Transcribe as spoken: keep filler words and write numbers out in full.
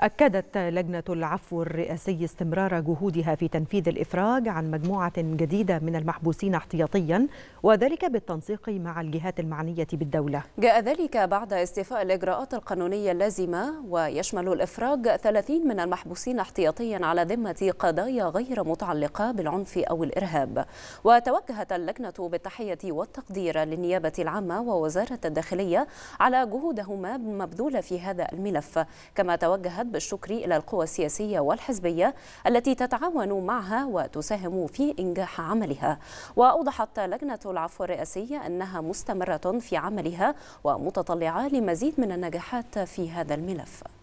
أكدت لجنة العفو الرئاسي استمرار جهودها في تنفيذ الإفراج عن مجموعة جديدة من المحبوسين احتياطيا، وذلك بالتنسيق مع الجهات المعنية بالدولة. جاء ذلك بعد استيفاء الإجراءات القانونية اللازمة، ويشمل الإفراج ثلاثين من المحبوسين احتياطيا على ذمة قضايا غير متعلقة بالعنف أو الإرهاب. وتوجهت اللجنة بالتحية والتقدير للنيابة العامة ووزارة الداخلية على جهودهما المبذولة في هذا الملف، كما توجهت بالشكر إلى القوى السياسية والحزبية التي تتعاون معها وتساهم في إنجاح عملها. وأوضحت لجنة العفو الرئاسية أنها مستمرة في عملها ومتطلعة لمزيد من النجاحات في هذا الملف.